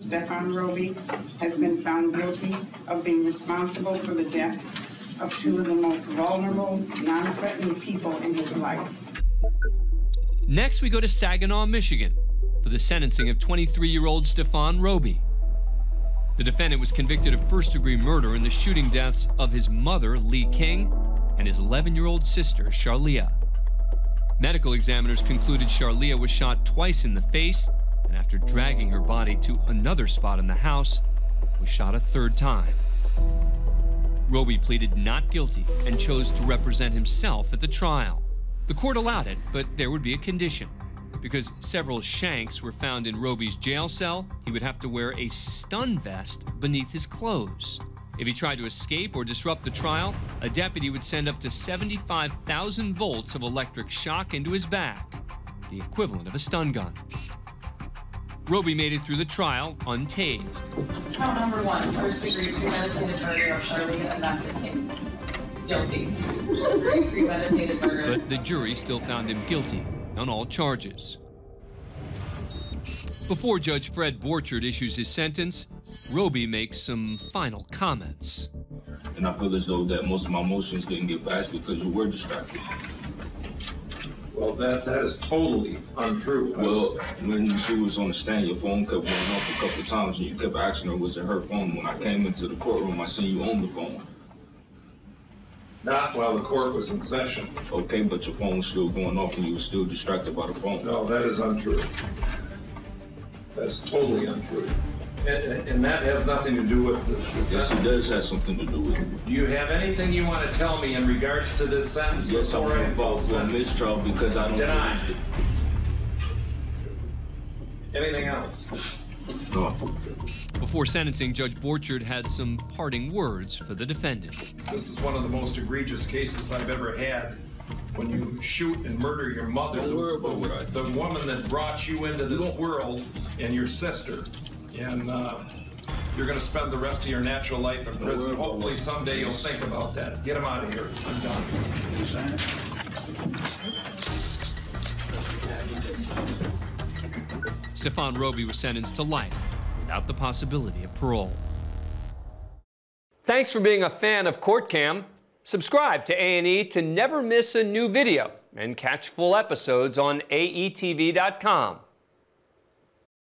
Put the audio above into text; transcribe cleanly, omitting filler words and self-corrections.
Stefan Roby has been found guilty of being responsible for the deaths of two of the most vulnerable, non-threatening people in his life. Next, we go to Saginaw, Michigan, for the sentencing of 23-year-old Stefan Roby. The defendant was convicted of first-degree murder in the shooting deaths of his mother, Lee King, and his 11-year-old sister, Charlene. Medical examiners concluded Charlene was shot twice in the face, and after dragging her body to another spot in the house, was shot a third time. Roby pleaded not guilty and chose to represent himself at the trial. The court allowed it, but there would be a condition. Because several shanks were found in Roby's jail cell, he would have to wear a stun vest beneath his clothes. If he tried to escape or disrupt the trial, a deputy would send up to 75,000 volts of electric shock into his back, the equivalent of a stun gun. Roby made it through the trial untased. Count number one, first degree premeditated murder of Charlene Abnasson King. Guilty. First degree premeditated murder. But the jury still found him guilty on all charges. Before Judge Fred Borchard issues his sentence, Roby makes some final comments. And I feel as though that most of my emotions didn't get past because you were distracted. Well, that is totally untrue. Well, when she was on the stand, your phone kept going off a couple of times, and you kept asking her, was it her phone? When I came into the courtroom, I seen you on the phone. Not while the court was in session. Okay, but your phone was still going off, and you were still distracted by the phone. No, that is untrue. That is totally untrue. And that has nothing to do with the sentence. Yes, it does have something to do with it. Do you have anything you want to tell me in regards to this sentence? Yes, I'm going to fall for mistrial because I don't believe it. Anything else? No. Before sentencing, Judge Borchard had some parting words for the defendant. This is one of the most egregious cases I've ever had. When you shoot and murder your mother, the woman that brought you into this world, and your sister. And you're going to spend the rest of your natural life in prison. Hopefully someday you'll think about that. Get him out of here. I'm done. Stefan Roby was sentenced to life without the possibility of parole. Thanks for being a fan of Court Cam. Subscribe to A&E to never miss a new video and catch full episodes on aetv.com.